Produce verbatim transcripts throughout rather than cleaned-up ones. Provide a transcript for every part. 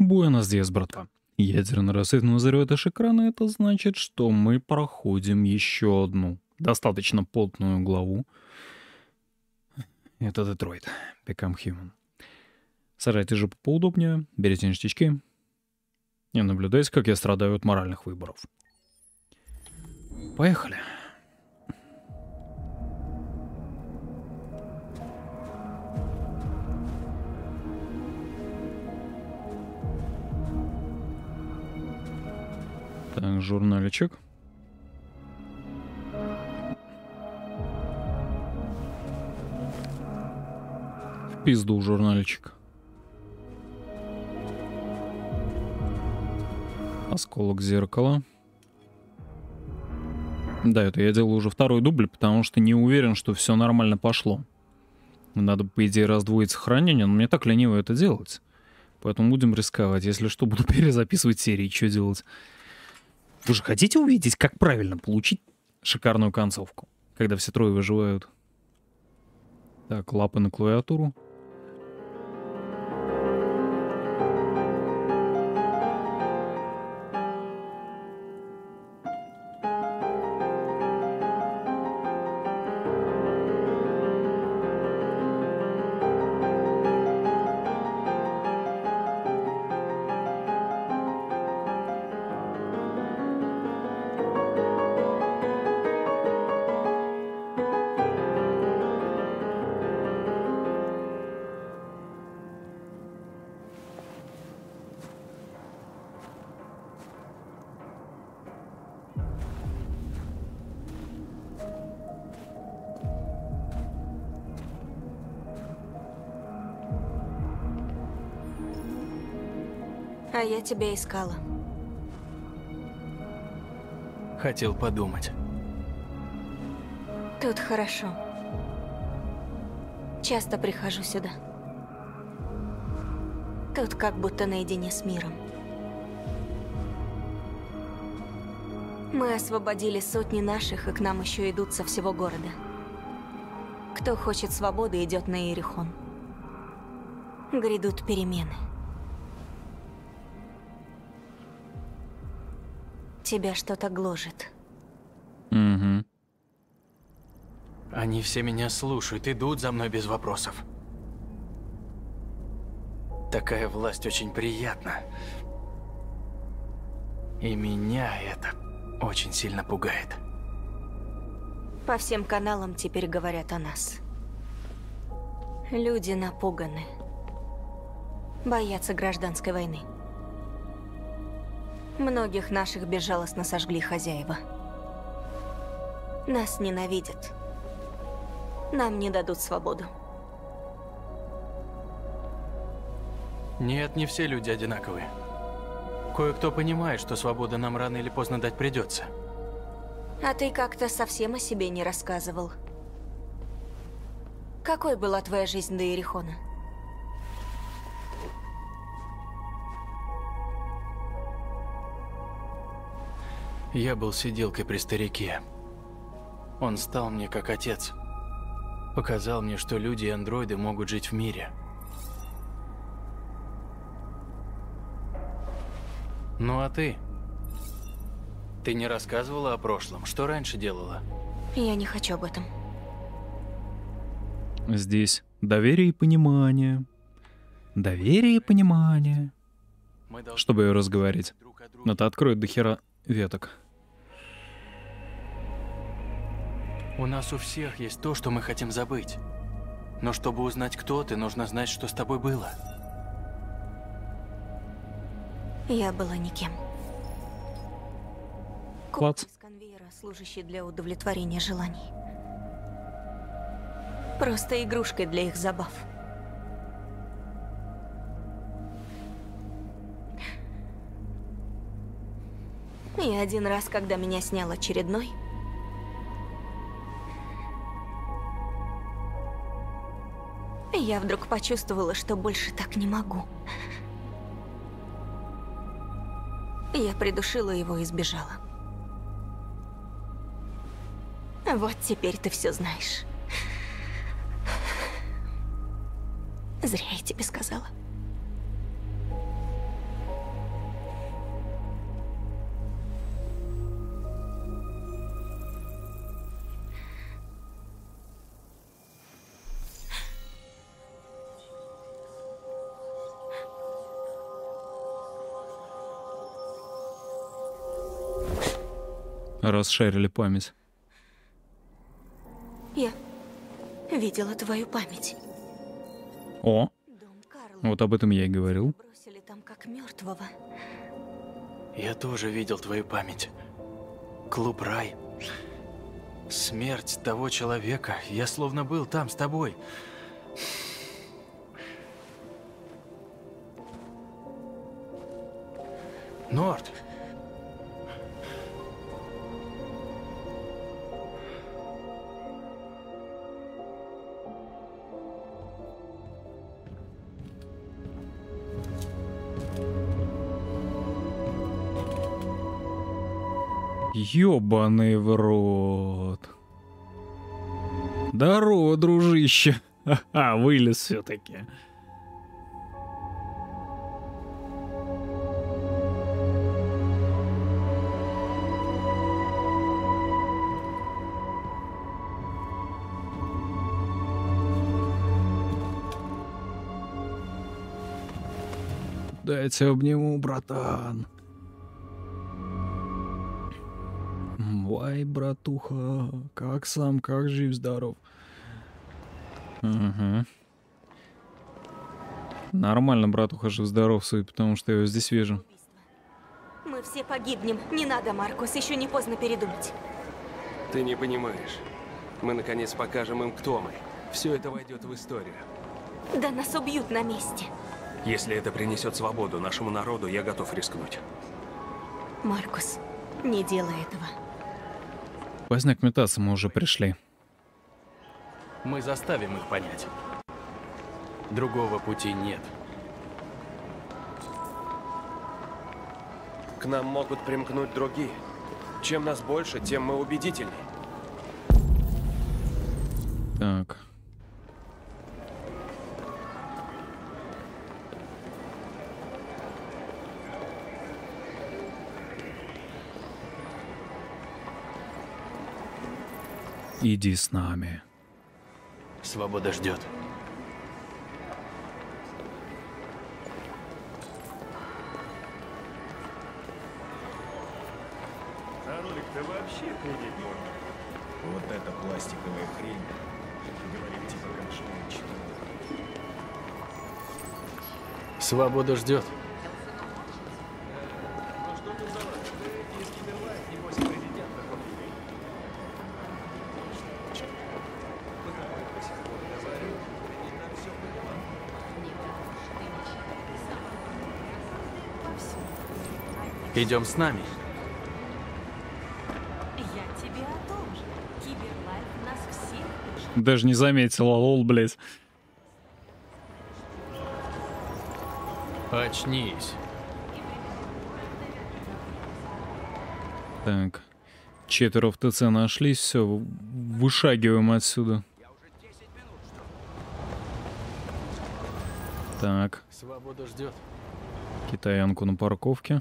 Буэнос-диас, братва. Ядерный рассвет на зарёт экрана, это значит, что мы проходим еще одну достаточно плотную главу. Это Detroit: Become Human. Сажайте жопу поудобнее, берите ништячки и наблюдайте, как я страдаю от моральных выборов. Поехали. Так, журналичек. В пизду, журнальчик. Осколок зеркала. Да, это я делаю уже второй дубль, потому что не уверен, что все нормально пошло. Надо, по идее, раздвоить сохранение, но мне так лениво это делать. Поэтому будем рисковать. Если что, буду перезаписывать серии. Что делать? Вы же хотите увидеть, как правильно получить шикарную концовку, когда все трое выживают? Так, лапы на клавиатуру. А я тебя искала. Хотел подумать. Тут хорошо. Часто прихожу сюда. Тут как будто наедине с миром. Мы освободили сотни наших, и к нам еще идут со всего города. Кто хочет свободы, идет на Иерихон. Грядут перемены. Тебя что-то гложет. Угу. Они все меня слушают, идут за мной без вопросов. Такая власть очень приятна. И меня это очень сильно пугает. По всем каналам теперь говорят о нас. Люди напуганы. Боятся гражданской войны. Многих наших безжалостно сожгли хозяева. Нас ненавидят. Нам не дадут свободу. Нет, не все люди одинаковые. Кое-кто понимает, что свобода нам рано или поздно дать придется. А ты как-то совсем о себе не рассказывал. Какой была твоя жизнь до Иерихона? Я был сиделкой при старике. Он стал мне как отец. Показал мне, что люди и андроиды могут жить в мире. Ну а ты? Ты не рассказывала о прошлом? Что раньше делала? Я не хочу об этом. Здесь доверие и понимание. Доверие и понимание. Чтобы ее разговорить. Но-то откроет до хера... веток. У нас у всех есть то, что мы хотим забыть. Но чтобы узнать, кто ты, нужно знать, что с тобой было. Я была никем. Клад из конвейера, служащий для удовлетворения желаний. Просто игрушкой для их забав. И один раз, когда меня снял очередной, я вдруг почувствовала, что больше так не могу. Я придушила его и сбежала. Вот теперь ты все знаешь. Зря я тебе сказала. Расширили память. Я видела твою память. О, вот об этом я и говорил. Бросили там как мертвого. Я тоже видел твою память. Клуб «Рай». Смерть того человека. Я словно был там с тобой. Норт. Ёбаный в рот. Здорово, дружище. Ха-ха, вылез все-таки. Дайте обниму, братан. Вай, братуха, как сам, как жив-здоров. Угу. Нормально, братуха, жив-здоров, судя, потому что я его здесь вижу. Мы все погибнем. Не надо, Маркус, еще не поздно передумать. Ты не понимаешь. Мы, наконец, покажем им, кто мы. Все это войдет в историю. Да нас убьют на месте. Если это принесет свободу нашему народу, я готов рискнуть. Маркус, не делай этого. Поздно к метаться мы уже пришли. Мы заставим их понять. Другого пути нет. К нам могут примкнуть другие. Чем нас больше, тем мы убедительнее. Так. Иди с нами. Свобода ждет. А ролик-то вообще ходить можно. Вот это пластиковая хрень. Говорим, типа, конечно, ничего. Свобода ждет. Идем с нами. Я тебе о том же. Киберлайф нас всех. Даже не заметила, лол, блядь. Очнись. Так. Четверо в ТЦ нашлись, все, вышагиваем отсюда. Так. Свобода ждет. Китаянку на парковке.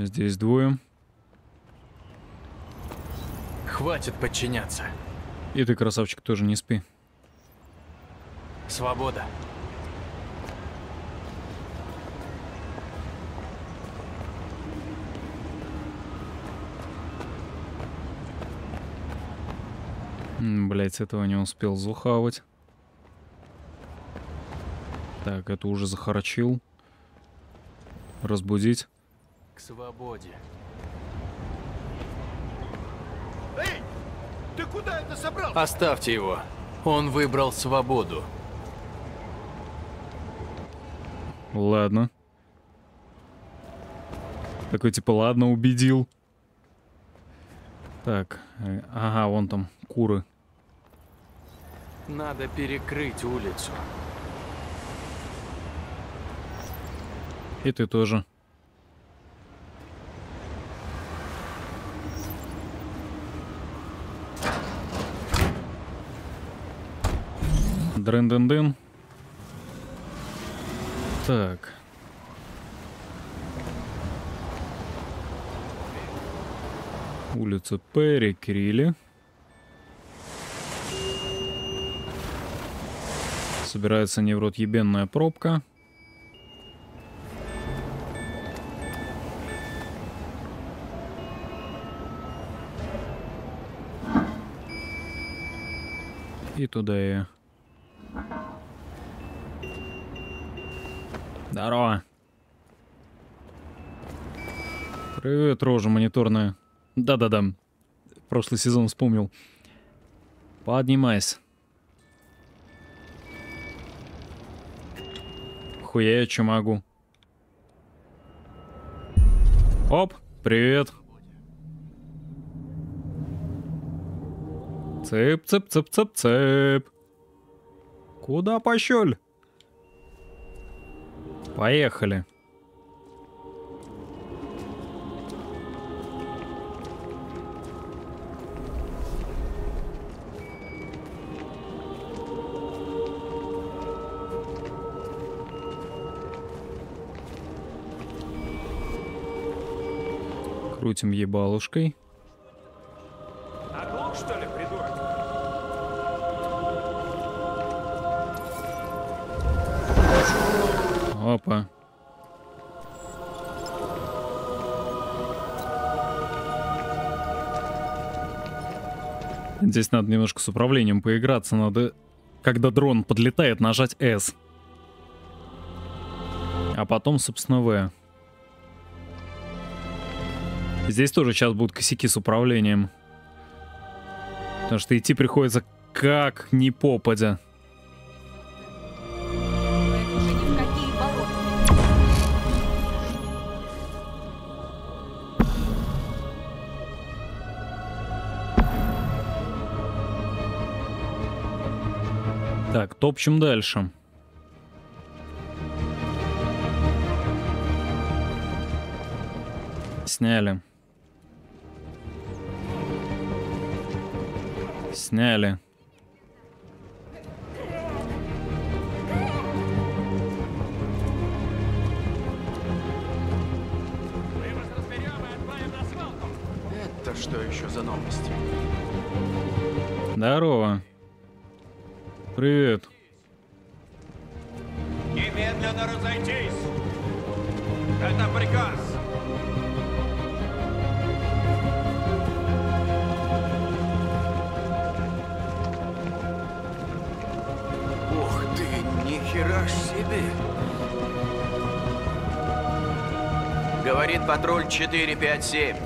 Здесь двое. Хватит подчиняться. И ты, красавчик, тоже не спи. Свобода. Блять, этого не успел захавать. Так, это уже захарачил. Разбудить. К свободе. Эй, ты куда это собрал? Оставьте его. Он выбрал свободу. Ладно. Такой типа, ладно, убедил. Так, ага, вон там куры. Надо перекрыть улицу. И ты тоже. Дрын-дын-дын. Так. Улицу перекрили. собирается невроотъебенная пробка. И туда и... Здорово. Привет, рожа мониторная. Да-да-да. Прошлый сезон вспомнил. Поднимайся. Хуя я че могу. Оп, привет. Цып-цып-цып-цып-цып. Куда пощель? Поехали. Крутим ебалушкой. Оглох, что ли, придурок? Опа. Здесь надо немножко с управлением поиграться. Надо, когда дрон подлетает, нажать S. А потом, собственно, V. Здесь тоже сейчас будут косяки с управлением. Потому что идти приходится как ни попадя. Так, топчем дальше. Сняли. Сняли. Это что еще за новости? Здорово. Привет. Немедленно разойтись. Это приказ. Нихера ж себе. Говорит патруль четыре пять семь.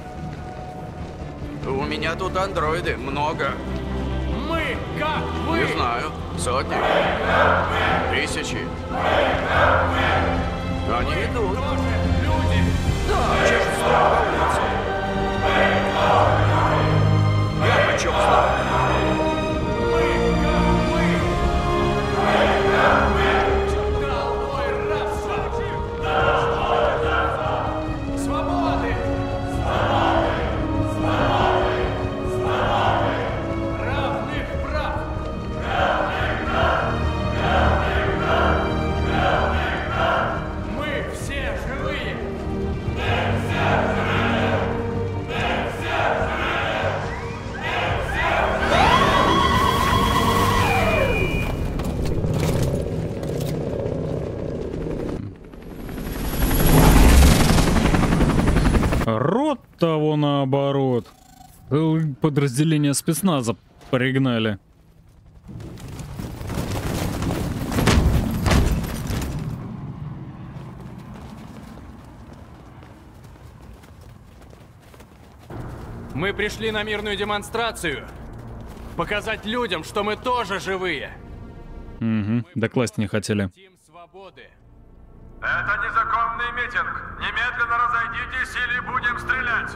У меня тут андроиды много. Мы как вы? Не знаю. Сотни. Тысячи. Они идут. Люди. Да, черт, я хочу знать. Того наоборот. Подразделение спецназа пригнали. Мы пришли на мирную демонстрацию. Показать людям, что мы тоже живые. Угу, докласть не хотели. Это незаконный митинг. Немедленно разойдитесь или будем стрелять.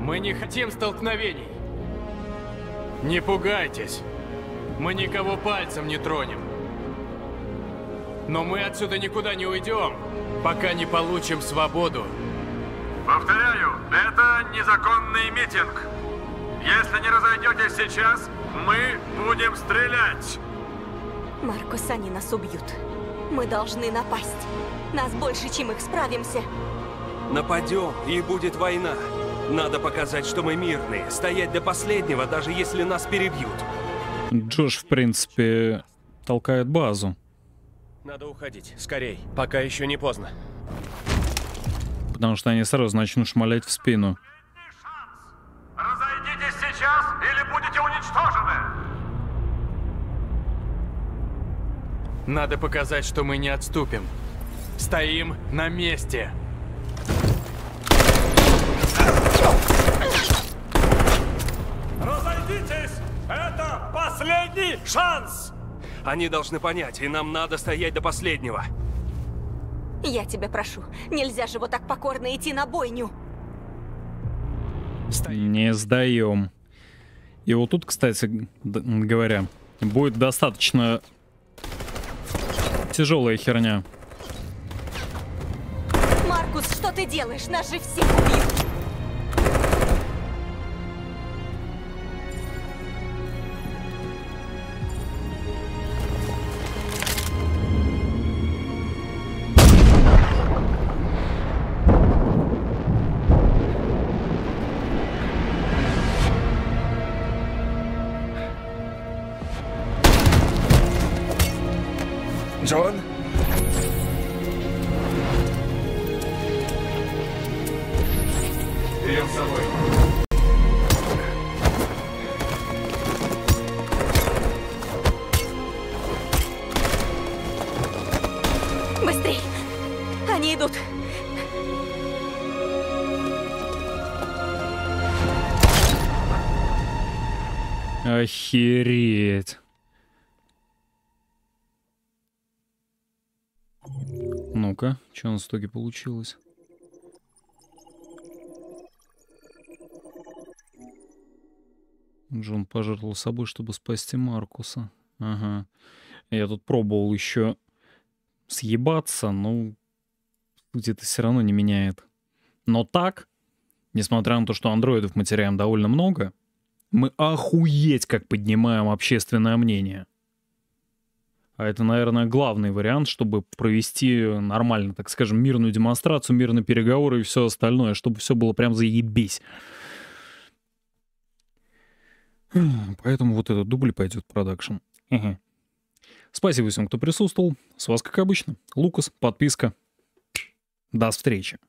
Мы не хотим столкновений. Не пугайтесь. Мы никого пальцем не тронем. Но мы отсюда никуда не уйдем, пока не получим свободу. Повторяю, это незаконный митинг. Если не разойдетесь сейчас, мы будем стрелять. Маркус, они нас убьют. Мы должны напасть. Нас больше, чем их, справимся. Нападем, и будет война. Надо показать, что мы мирные. Стоять до последнего, даже если нас перебьют. Джош, в принципе, толкает базу. Надо уходить. Скорей. Пока еще не поздно. Потому что они сразу начнут шмалять в спину. Разойдитесь сейчас или будете уничтожены. Надо показать, что мы не отступим. Стоим на месте. Разойдитесь! Это последний шанс! Они должны понять, и нам надо стоять до последнего. Я тебя прошу, нельзя же вот так покорно идти на бойню. Не сдаем. И вот тут, кстати говоря, будет достаточно тяжелая херня. Маркус, что ты делаешь? Нас же всех убьют. Джон? Берем с собой. Быстрей! Они идут! Охереть! Ну-ка, что у нас в итоге получилось? Джон пожертвовал собой, чтобы спасти Маркуса. Ага. Я тут пробовал еще съебаться, но суть это все равно не меняет. Но так, несмотря на то, что андроидов мы теряем довольно много, мы охуеть как поднимаем общественное мнение. А это, наверное, главный вариант, чтобы провести нормально, так скажем, мирную демонстрацию, мирные переговоры и все остальное, чтобы все было прям заебись. Поэтому вот этот дубль пойдет в продакшн. Угу. Спасибо всем, кто присутствовал. С вас, как обычно, Лукас, подписка. До встречи.